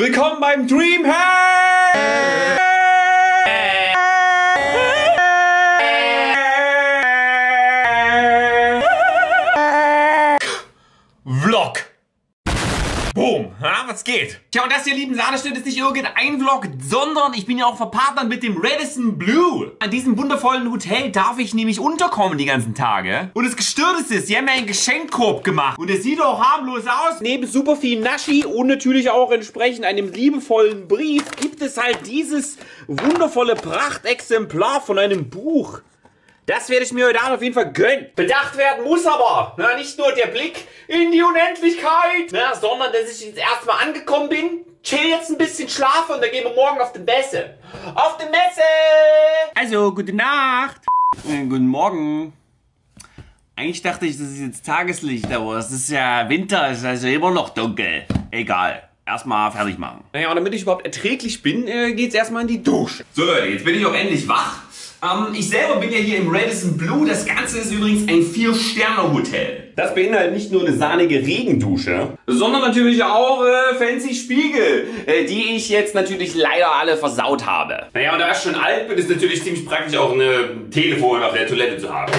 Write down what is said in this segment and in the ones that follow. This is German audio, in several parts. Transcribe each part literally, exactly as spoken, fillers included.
Willkommen beim Dreamhack! Vlog! Boom! Ha, was geht? Tja, und das hier, lieben Sahneschnitt, ist nicht irgendein Vlog, sondern ich bin ja auch verpartnert mit dem Radisson Blu. An diesem wundervollen Hotel darf ich nämlich unterkommen die ganzen Tage. Und das Gestörteste ist, sie haben mir einen Geschenkkorb gemacht. Und es sieht auch harmlos aus. Neben super viel Naschi und natürlich auch entsprechend einem liebevollen Brief gibt es halt dieses wundervolle Prachtexemplar von einem Buch. Das werde ich mir heute Abend auf jeden Fall gönnen. Bedacht werden muss aber, na, nicht nur der Blick in die Unendlichkeit, na, sondern dass ich jetzt erstmal angekommen bin, chill jetzt ein bisschen, schlafe und dann gehen wir morgen auf die Messe. Auf die Messe! Also, gute Nacht. Äh, guten Morgen. Eigentlich dachte ich, das ist jetzt Tageslicht, aber es ist ja Winter, es ist also immer noch dunkel. Egal. Erstmal fertig machen. Naja, und damit ich überhaupt erträglich bin, äh, geht's erstmal in die Dusche. So Leute, jetzt bin ich auch endlich wach. Ähm, ich selber bin ja hier im Radisson Blu. Das Ganze ist übrigens ein vier Sterne Hotel. Das beinhaltet nicht nur eine sahnige Regendusche, sondern natürlich auch äh, fancy Spiegel, äh, die ich jetzt natürlich leider alle versaut habe. Naja, und da ich schon alt bin, ist natürlich ziemlich praktisch auch ein Telefon auf der Toilette zu haben.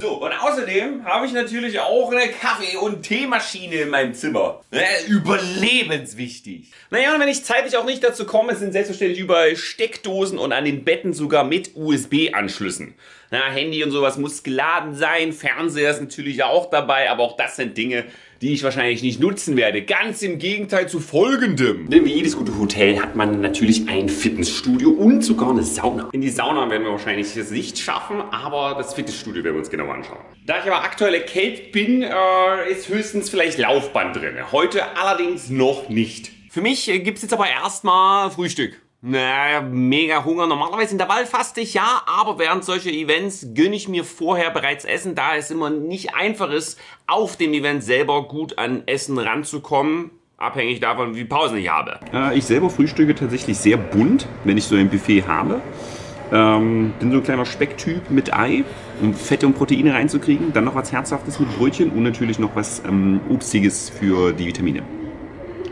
So, und außerdem habe ich natürlich auch eine Kaffee- und Teemaschine in meinem Zimmer. Äh, überlebenswichtig. Naja, und wenn ich zeitlich auch nicht dazu komme, sind selbstverständlich überall Steckdosen und an den Betten sogar mit U S B-Anschlüssen. Na, Handy und sowas muss geladen sein, Fernseher ist natürlich auch dabei, aber auch das sind Dinge, die ich wahrscheinlich nicht nutzen werde. Ganz im Gegenteil zu folgendem. Denn wie jedes gute Hotel hat man natürlich ein Fitnessstudio und sogar eine Sauna. In die Sauna werden wir wahrscheinlich es nicht schaffen, aber das Fitnessstudio werden wir uns genau anschauen. Da ich aber aktuell erkältet bin, äh, ist höchstens vielleicht Laufband drin. Heute allerdings noch nicht. Für mich gibt es jetzt aber erstmal Frühstück. Naja, mega Hunger. Normalerweise Intervall faste ich ja, aber während solcher Events gönne ich mir vorher bereits Essen, da es immer nicht einfach ist, auf dem Event selber gut an Essen ranzukommen, abhängig davon, wie viel Pausen ich habe. Äh, ich selber frühstücke tatsächlich sehr bunt, wenn ich so ein Buffet habe. Ähm, bin so ein kleiner Specktyp mit Ei, um Fette und Proteine reinzukriegen, dann noch was Herzhaftes mit Brötchen und natürlich noch was ähm, Obstiges für die Vitamine.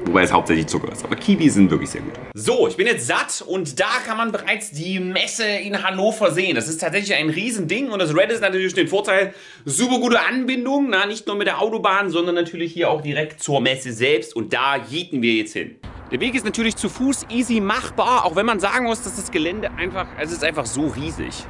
Wobei es hauptsächlich Zucker ist. Aber Kiwis sind wirklich sehr gut. So, ich bin jetzt satt und da kann man bereits die Messe in Hannover sehen. Das ist tatsächlich ein Riesending und das Radisson hat natürlich den Vorteil, super gute Anbindung, na, nicht nur mit der Autobahn, sondern natürlich hier auch direkt zur Messe selbst und da jeten wir jetzt hin. Der Weg ist natürlich zu Fuß easy machbar, auch wenn man sagen muss, dass das Gelände einfach, es ist einfach so riesig.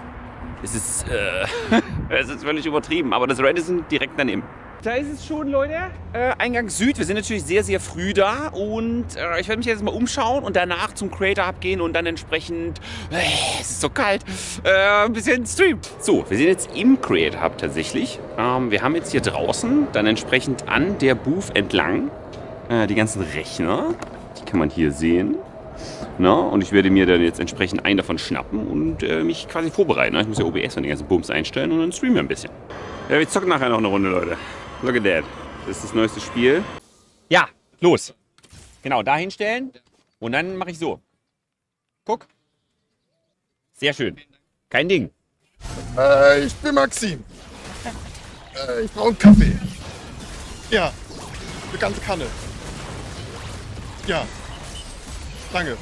Es ist, äh, es ist völlig übertrieben, aber das Radisson direkt daneben. Da ist es schon, Leute. Äh, Eingang Süd. Wir sind natürlich sehr, sehr früh da. Und äh, ich werde mich jetzt mal umschauen und danach zum Creator Hub gehen und dann entsprechend, äh, es ist so kalt, äh, ein bisschen streamen. So, wir sind jetzt im Creator Hub tatsächlich. Ähm, wir haben jetzt hier draußen dann entsprechend an der Booth entlang äh, die ganzen Rechner. Die kann man hier sehen. Na, und ich werde mir dann jetzt entsprechend einen davon schnappen und äh, mich quasi vorbereiten. Ich muss ja O B S und den ganzen Bums einstellen und dann streamen wir ein bisschen. Ja, wir zocken nachher noch eine Runde, Leute. Look at that. Das ist das neueste Spiel. Ja, los. Genau, da hinstellen. Und dann mache ich so. Guck. Sehr schön. Kein Ding. Äh, ich bin Maxim. Äh, ich brauche einen Kaffee. Ja. Eine ganze Kanne. Ja. Danke.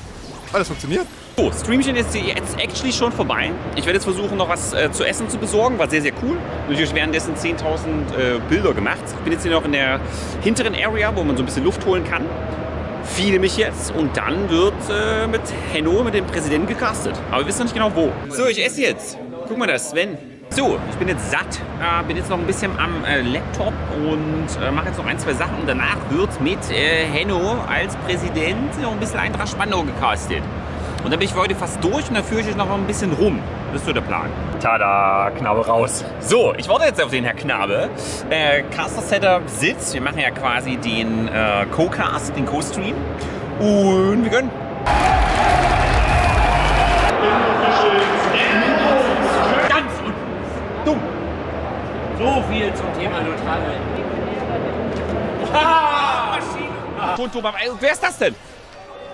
Alles funktioniert. So, Streamchen ist jetzt actually schon vorbei. Ich werde jetzt versuchen, noch was äh, zu essen zu besorgen. War sehr, sehr cool. Natürlich währenddessen zehntausend äh, Bilder gemacht. Ich bin jetzt hier noch in der hinteren Area, wo man so ein bisschen Luft holen kann. Feede mich jetzt und dann wird äh, mit Henno, mit dem Präsidenten, gecastet. Aber wir wissen noch nicht genau, wo. So, ich esse jetzt. Guck mal das, Sven. So, ich bin jetzt satt. Äh, bin jetzt noch ein bisschen am äh, Laptop und äh, mache jetzt noch ein, zwei Sachen. Und danach wird mit äh, Henno als Präsident noch ein bisschen Eintracht Spandau gecastet. Und dann bin ich für heute fast durch und dann führe ich euch noch mal ein bisschen rum. Das ist so der Plan. Tada, Knabe raus. So, ich warte jetzt auf den Herr Knabe. Äh, Caster Setup sitzt. Wir machen ja quasi den äh, Co-Cast, den Co-Stream. Und wir gönnen. Ganz dumm. So viel zum Thema Neutralheit. Wer ist das denn?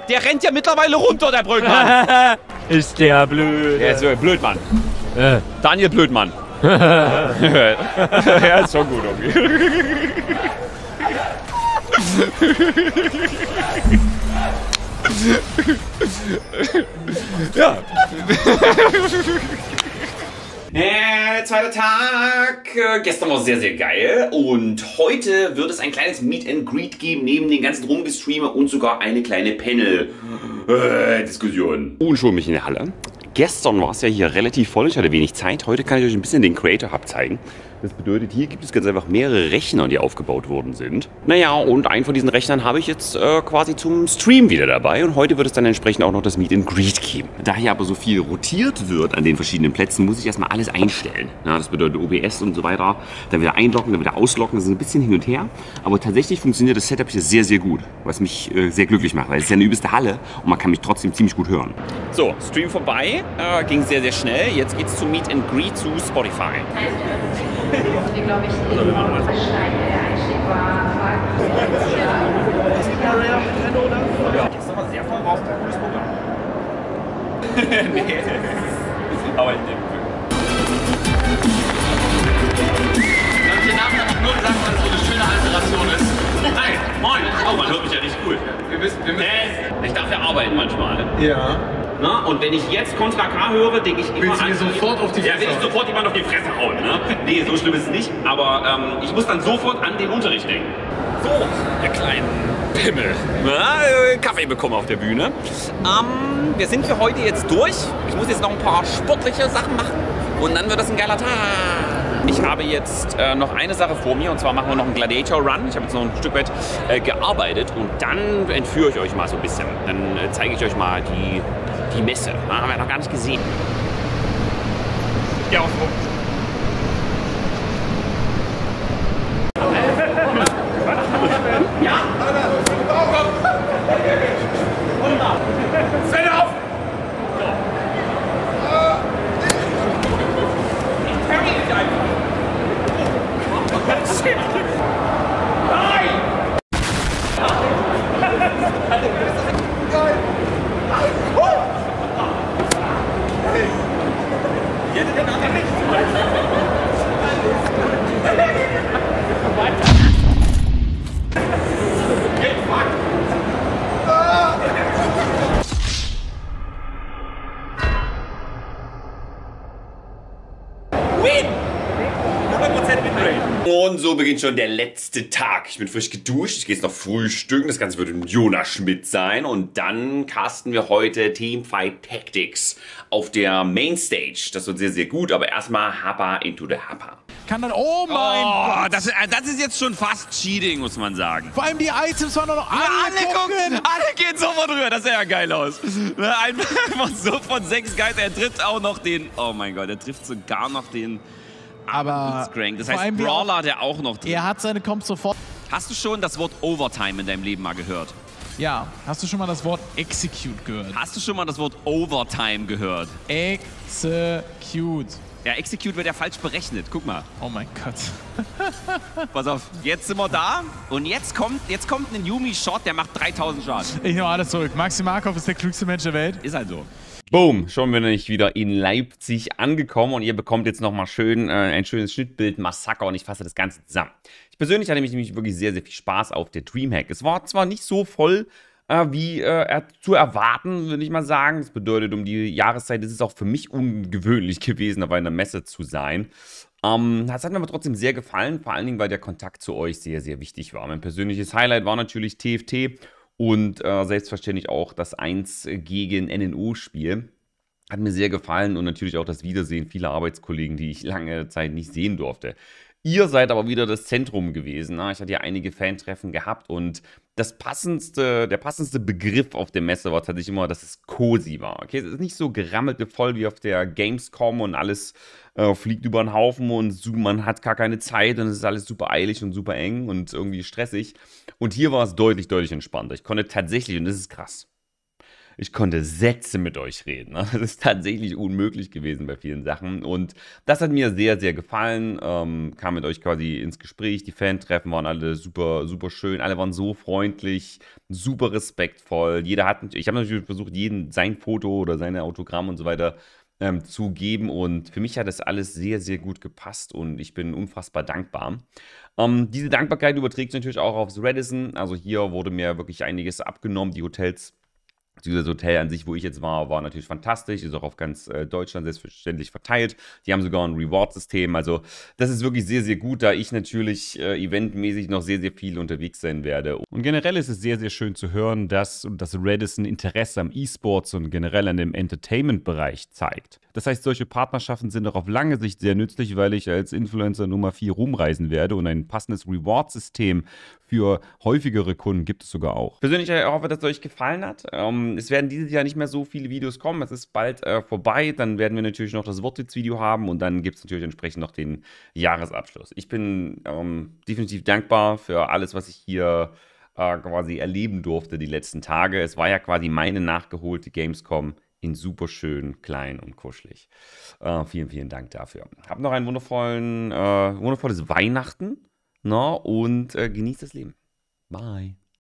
Der rennt ja mittlerweile runter, der Brückmann. Ist der blöd. Der ist der Blödmann. Äh. Daniel Blödmann. Ja, ist schon gut, okay. Ja. Äh, zweiter Tag. Äh, gestern war sehr, sehr geil. Und heute wird es ein kleines Meet and Greet geben, neben den ganzen Rumgestreamen und sogar eine kleine Panel-Diskussion. Äh, und schon mich in der Halle. Gestern war es ja hier relativ voll, ich hatte wenig Zeit. Heute kann ich euch ein bisschen den Creator Hub zeigen. Das bedeutet, hier gibt es ganz einfach mehrere Rechner, die aufgebaut worden sind. Naja, und einen von diesen Rechnern habe ich jetzt äh, quasi zum Stream wieder dabei. Und heute wird es dann entsprechend auch noch das Meet and Greet geben. Da hier aber so viel rotiert wird an den verschiedenen Plätzen, muss ich erstmal alles einstellen. Ja, das bedeutet O B S und so weiter. Dann wieder einloggen, dann wieder auslocken. Das ist ein bisschen hin und her. Aber tatsächlich funktioniert das Setup hier sehr, sehr gut. Was mich äh, sehr glücklich macht, weil es ist ja eine übelste Halle und man kann mich trotzdem ziemlich gut hören. So, Stream vorbei. Äh, ging sehr, sehr schnell. Jetzt geht's zu Meet and Greet zu Spotify. Die, glaube ich, die Steine einstieg war. Es gibt da ja Henno, oder? Ja, gestern war sehr voll raus, ein cooles Programm. Nee, aber ich denke. Und hier Namen habe ich nur gesagt, weil es so eine schöne Alteration ist. Hi, moin! Oh, man hört mich ja richtig cool. Wir müssen, wir müssen. Ich darf ja arbeiten manchmal. Ja. Na, und wenn ich jetzt Kontra K höre, denke ich immer an... sofort auf die Fresse? Ja, will ich sofort jemand auf die Fresse hauen, ne? Nee, so schlimm ist es nicht, aber ähm, ich muss dann sofort an den Unterricht denken. So, ihr kleinen Pimmel. Na, Kaffee bekommen auf der Bühne. Ähm, wir sind für heute jetzt durch. Ich muss jetzt noch ein paar sportliche Sachen machen und dann wird das ein geiler Tag. Ich habe jetzt äh, noch eine Sache vor mir und zwar machen wir noch einen Gladiator Run. Ich habe jetzt noch ein Stück weit äh, gearbeitet und dann entführe ich euch mal so ein bisschen. Dann äh, zeige ich euch mal die... die Messe. Na, haben wir noch gar nicht gesehen. Ja, auf ja! Fällt auf! Ich carry dich einfach! Shit! Nein! Und so beginnt schon der letzte Tag. Ich bin frisch geduscht, ich gehe jetzt noch frühstücken. Das Ganze wird mit Jonas Schmidt sein. Und dann casten wir heute Teamfight Tactics auf der Mainstage. Das wird sehr, sehr gut. Aber erstmal Hapa into the Hapa. Kann dann, oh mein oh, Gott. Das, das ist jetzt schon fast Cheating, muss man sagen. Vor allem die Items waren noch alle ja, alle, gucken, alle gehen sofort rüber. Das sah ja geil aus. Einfach so von sechs Guys. Er trifft auch noch den, oh mein Gott, er trifft sogar noch den... Aber das heißt, Brawler, der auch noch drin. Er hat seine Comps sofort. Hast du schon das Wort Overtime in deinem Leben mal gehört? Ja. Hast du schon mal das Wort Execute gehört? Hast du schon mal das Wort Overtime gehört? Execute. Ja, Execute wird ja falsch berechnet. Guck mal. Oh mein Gott. Pass auf, jetzt sind wir da. Und jetzt kommt, jetzt kommt ein Yumi-Shot, der macht dreitausend Schaden. Ich nehme alles zurück. Maxi Markov ist der klügste Mensch der Welt. Ist halt so. Boom, schon bin ich wieder in Leipzig angekommen und ihr bekommt jetzt nochmal schön äh, ein schönes Schnittbild, Massaker und ich fasse das Ganze zusammen. Ich persönlich hatte nämlich wirklich sehr, sehr viel Spaß auf der Dreamhack. Es war zwar nicht so voll, äh, wie äh, zu erwarten, würde ich mal sagen. Das bedeutet, um die Jahreszeit ist es auch für mich ungewöhnlich gewesen, auf einer Messe zu sein. Ähm, das hat mir aber trotzdem sehr gefallen, vor allen Dingen, weil der Kontakt zu euch sehr, sehr wichtig war. Mein persönliches Highlight war natürlich T F T. Und äh, selbstverständlich auch das eins gegen N N O-Spiel. Hat mir sehr gefallen und natürlich auch das Wiedersehen vieler Arbeitskollegen, die ich lange Zeit nicht sehen durfte. Ihr seid aber wieder das Zentrum gewesen. Ne? Ich hatte ja einige Fantreffen gehabt und das passendste, der passendste Begriff auf der Messe war tatsächlich immer, dass es cozy war. Okay, es ist nicht so gerammelte voll wie auf der Gamescom und alles äh, fliegt über den Haufen und man hat gar keine Zeit und es ist alles super eilig und super eng und irgendwie stressig. Und hier war es deutlich, deutlich entspannter. Ich konnte tatsächlich, und das ist krass, ich konnte Sätze mit euch reden. Das ist tatsächlich unmöglich gewesen bei vielen Sachen. Und das hat mir sehr, sehr gefallen. Ähm, kam mit euch quasi ins Gespräch. Die Fan-Treffen waren alle super, super schön. Alle waren so freundlich, super respektvoll. Jeder hat, ich habe natürlich versucht, jeden sein Foto oder seine Autogramm und so weiter ähm, zu geben. Und für mich hat das alles sehr, sehr gut gepasst und ich bin unfassbar dankbar. Ähm, diese Dankbarkeit überträgt sich natürlich auch aufs Radisson. Also hier wurde mir wirklich einiges abgenommen. Die Hotels, dieses Hotel an sich, wo ich jetzt war, war natürlich fantastisch. Ist auch auf ganz äh, Deutschland selbstverständlich verteilt. Die haben sogar ein Reward-System. Also das ist wirklich sehr, sehr gut, da ich natürlich äh, eventmäßig noch sehr, sehr viel unterwegs sein werde. Und generell ist es sehr, sehr schön zu hören, dass das Radisson Interesse am E-Sports und generell an dem Entertainment-Bereich zeigt. Das heißt, solche Partnerschaften sind auch auf lange Sicht sehr nützlich, weil ich als Influencer Nummer vier rumreisen werde und ein passendes Reward-System für häufigere Kunden gibt es sogar auch. Persönlich hoffe, dass es euch gefallen hat. Ähm, es werden dieses Jahr nicht mehr so viele Videos kommen. Es ist bald äh, vorbei. Dann werden wir natürlich noch das Wortwitz-Video haben und dann gibt es natürlich entsprechend noch den Jahresabschluss. Ich bin ähm, definitiv dankbar für alles, was ich hier äh, quasi erleben durfte die letzten Tage. Es war ja quasi meine nachgeholte Gamescom in super schön, klein und kuschelig. Äh, vielen, vielen Dank dafür. Habt noch ein wundervollen, äh, wundervolles Weihnachten. Na, und äh, genießt das Leben. Bye.